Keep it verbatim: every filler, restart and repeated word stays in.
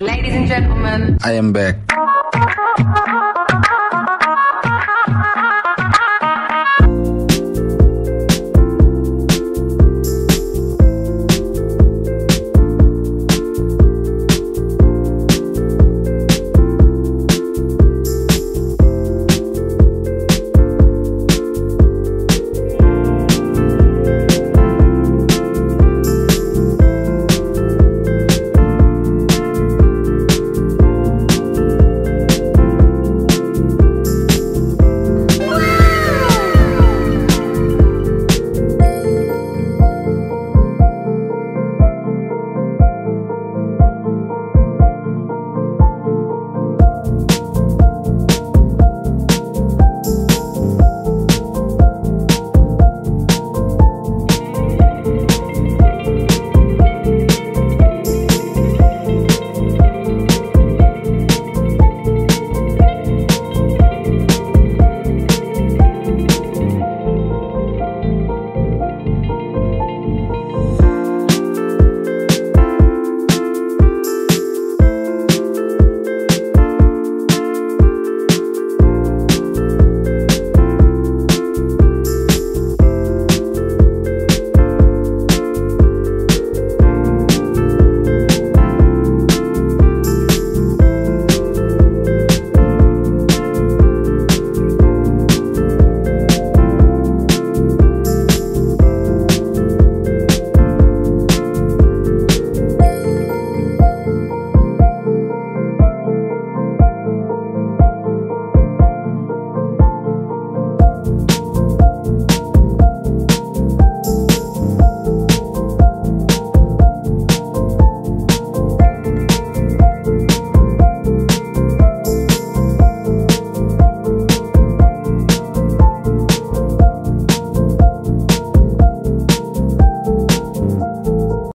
Ladies and gentlemen, I am back.